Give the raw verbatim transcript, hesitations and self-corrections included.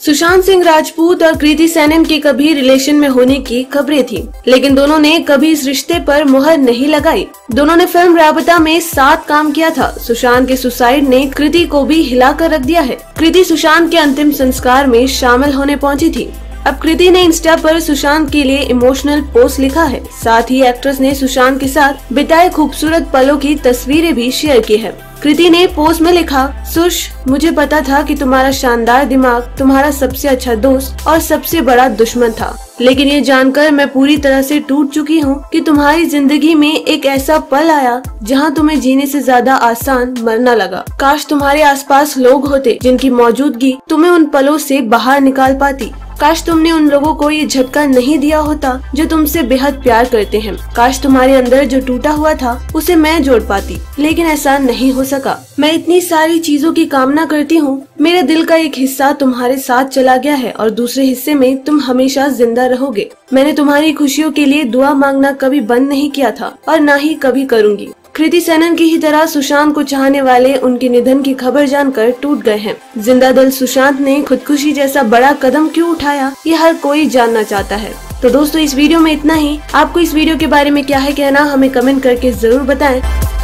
सुशांत सिंह राजपूत और कृति सेनन के कभी रिलेशन में होने की खबरें थी, लेकिन दोनों ने कभी इस रिश्ते पर मुहर नहीं लगाई। दोनों ने फिल्म राबता में साथ काम किया था। सुशांत के सुसाइड ने कृति को भी हिला कर रख दिया है। कृति सुशांत के अंतिम संस्कार में शामिल होने पहुंची थी। अब कृति ने इंस्टा पर सुशांत के लिए इमोशनल पोस्ट लिखा है। साथ ही एक्ट्रेस ने सुशांत के साथ बिताए खूबसूरत पलों की तस्वीरें भी शेयर की है। कृति ने पोस्ट में लिखा, सुश, मुझे पता था कि तुम्हारा शानदार दिमाग तुम्हारा सबसे अच्छा दोस्त और सबसे बड़ा दुश्मन था, लेकिन ये जानकर मैं पूरी तरह से टूट चुकी हूँ कि तुम्हारी जिंदगी में एक ऐसा पल आया जहाँ तुम्हें जीने से ज्यादा आसान मरना लगा। काश तुम्हारे आसपास लोग होते जिनकी मौजूदगी तुम्हें उन पलों से बाहर निकाल पाती। काश तुमने उन लोगों को ये झटका नहीं दिया होता जो तुमसे बेहद प्यार करते हैं। काश तुम्हारे अंदर जो टूटा हुआ था उसे मैं जोड़ पाती, लेकिन ऐसा नहीं हो सका। मैं इतनी सारी चीजों की कामना करती हूँ। मेरे दिल का एक हिस्सा तुम्हारे साथ चला गया है और दूसरे हिस्से में तुम हमेशा जिंदा रहोगे। मैंने तुम्हारी खुशियों के लिए दुआ मांगना कभी बंद नहीं किया था और ना ही कभी करूँगी। कृति सेनन की ही तरह सुशांत को चाहने वाले उनके निधन की खबर जानकर टूट गए हैं। जिंदा दिल सुशांत ने खुदकुशी जैसा बड़ा कदम क्यों उठाया, ये हर कोई जानना चाहता है। तो दोस्तों, इस वीडियो में इतना ही। आपको इस वीडियो के बारे में क्या है कहना, हमें कमेंट करके जरूर बताएं।